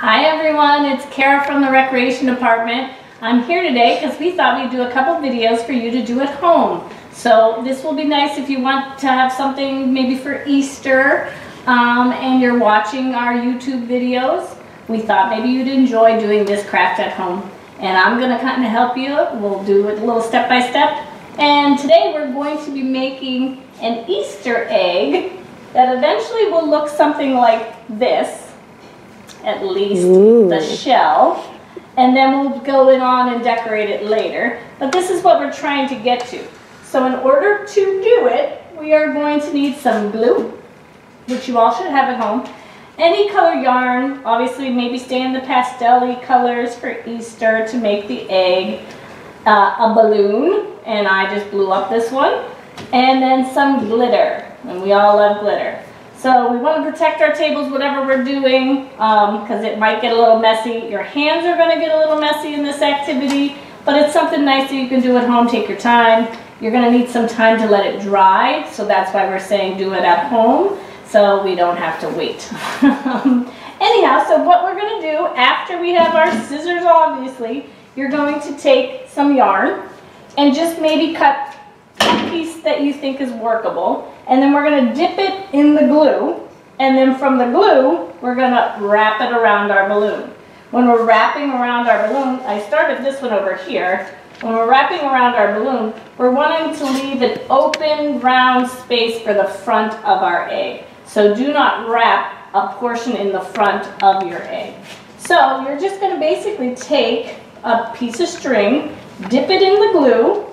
Hi everyone, it's Kara from the Recreation Department. I'm here today because we thought we'd do a couple videos for you to do at home. So this will be nice if you want to have something maybe for Easter and you're watching our YouTube videos. We thought maybe you'd enjoy doing this craft at home. And I'm going to kind of help you. We'll do it a little step by step. And today we're going to be making an Easter egg that eventually will look something like this. At least the shell, and then we'll go in on and decorate it later. But this is what we're trying to get to. So in order to do it, we are going to need some glue, which you all should have at home. Any color yarn, obviously maybe stay in the pastel-y colors for Easter to make the egg, a balloon, and I just blew up this one, and then some glitter, and we all love glitter. So we want to protect our tables, whatever we're doing, because it might get a little messy. Your hands are going to get a little messy in this activity, but it's something nice that you can do at home. Take your time. You're going to need some time to let it dry, so that's why we're saying do it at home, so we don't have to wait. Anyhow, so what we're going to do after we have our scissors, obviously, you're going to take some yarn and just maybe cut a piece that you think is workable, and then we're going to dip it in the glue, and then from the glue we're going to wrap it around our balloon. When we're wrapping around our balloon, I started this one over here, when we're wrapping around our balloon, we're wanting to leave an open round space for the front of our egg. So do not wrap a portion in the front of your egg. So you're just going to basically take a piece of string, dip it in the glue.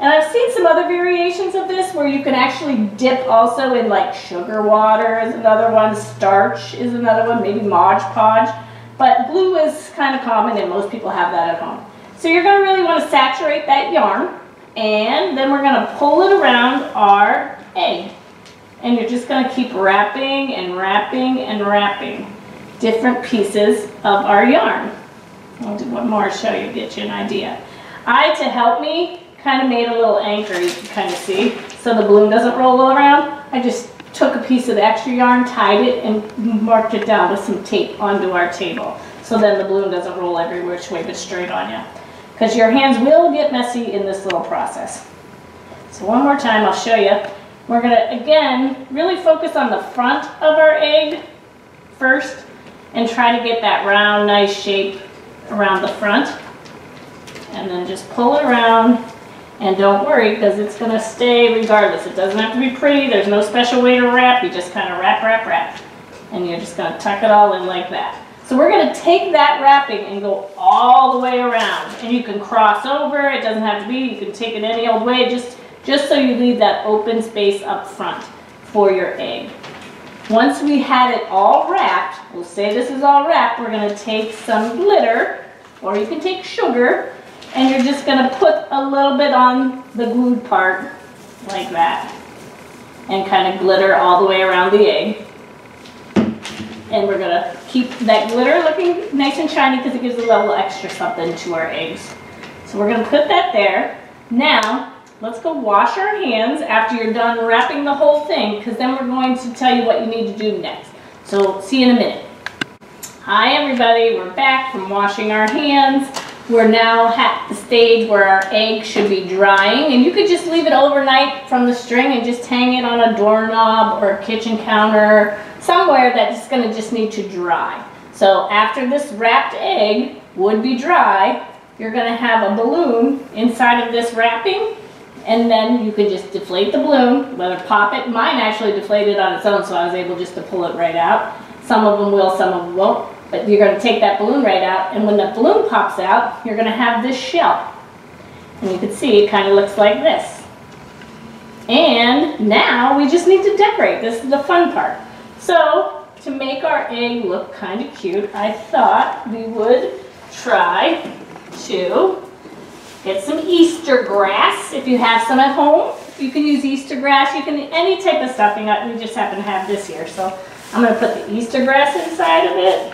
And I've seen some other variations of this where you can actually dip also in, like, sugar water is another one, starch is another one, maybe Mod Podge. But glue is kind of common and most people have that at home. So you're going to really want to saturate that yarn, and then we're going to pull it around our egg. And you're just going to keep wrapping and wrapping and wrapping different pieces of our yarn. I'll do one more to show you, get you an idea. To help me, kind of made a little anchor, you can kind of see, so the balloon doesn't roll around. I just took a piece of the extra yarn, tied it, and marked it down with some tape onto our table. So then the balloon doesn't roll every which way but straight on you. Because your hands will get messy in this little process. So one more time, I'll show you. We're going to, again, really focus on the front of our egg first and try to get that round, nice shape around the front. And then just pull it around. And don't worry, because it's going to stay regardless. It doesn't have to be pretty. There's no special way to wrap. You just kind of wrap, wrap, wrap. And you're just going to tuck it all in like that. So we're going to take that wrapping and go all the way around. And you can cross over. It doesn't have to be. You can take it any old way, just so you leave that open space up front for your egg. Once we had it all wrapped, we'll say this is all wrapped, we're going to take some glitter, or you can take sugar, and you're just going to put a little bit on the glued part, like that. And kind of glitter all the way around the egg. And we're going to keep that glitter looking nice and shiny because it gives a little extra something to our eggs. So we're going to put that there. Now, let's go wash our hands after you're done wrapping the whole thing, because then we're going to tell you what you need to do next. So, see you in a minute. Hi everybody, we're back from washing our hands. We're now at the stage where our egg should be drying, and you could just leave it overnight from the string and just hang it on a doorknob or a kitchen counter, somewhere that's going to just need to dry. So after this wrapped egg would be dry, you're going to have a balloon inside of this wrapping, and then you can just deflate the balloon, whether pop it. Mine actually deflated on its own, so I was able just to pull it right out. Some of them will, some of them won't. But you're going to take that balloon right out, and when the balloon pops out, you're going to have this shell. And you can see it kind of looks like this. And now we just need to decorate. This is the fun part. So to make our egg look kind of cute, I thought we would try to get some Easter grass. If you have some at home, you can use Easter grass. You can any type of stuffing. We just happen to have this here. So I'm going to put the Easter grass inside of it.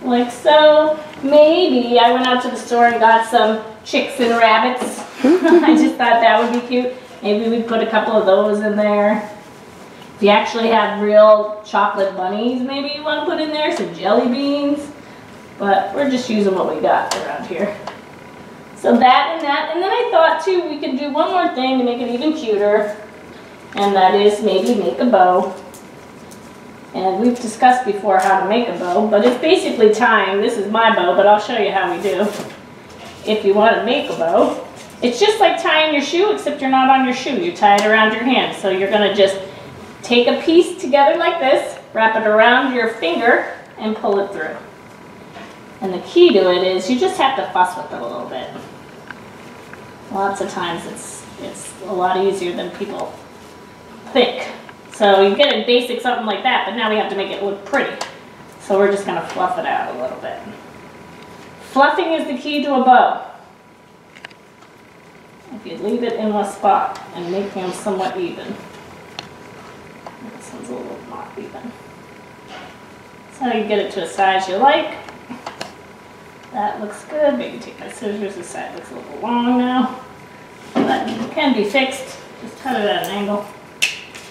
Like so. Maybe I went out to the store and got some chicks and rabbits. I just thought that would be cute. Maybe we'd put a couple of those in there. If you actually have real chocolate bunnies, maybe you want to put in there some jelly beans. But we're just using what we got around here. So that and that. And then I thought too, we could do one more thing to make it even cuter. And that is maybe make a bow. And we've discussed before how to make a bow, but it's basically tying. This is my bow, but I'll show you how we do. If you want to make a bow, it's just like tying your shoe, except you're not on your shoe. You tie it around your hand. So you're going to just take a piece together like this, wrap it around your finger, and pull it through. And the key to it is you just have to fuss with it a little bit. Lots of times it's a lot easier than people think. So you get a basic something like that, but now we have to make it look pretty. So we're just going to fluff it out a little bit. Fluffing is the key to a bow. If you leave it in one spot and make them somewhat even. This one's a little not even. So you get it to a size you like. That looks good. Maybe take my scissors. This side looks a little long now. But it can be fixed. Just cut it at an angle.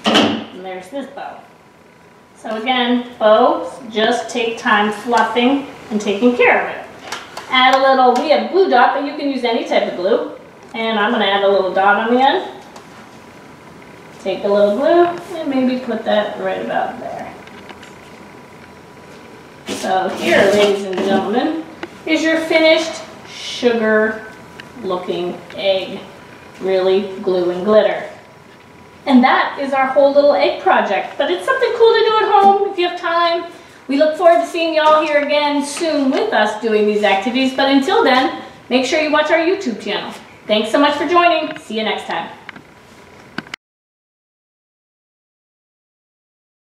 And there's this bow. So again, bows just take time fluffing and taking care of it. Add a little, we have glue dot, but you can use any type of glue. And I'm going to add a little dot on the end. Take a little glue and maybe put that right about there. So here, ladies and gentlemen, is your finished sugar looking egg. Really glue and glitter. And that is our whole little egg project, but it's something cool to do at home if you have time. We look forward to seeing you all here again soon with us doing these activities, but until then, make sure you watch our YouTube channel. Thanks so much for joining. See you next time.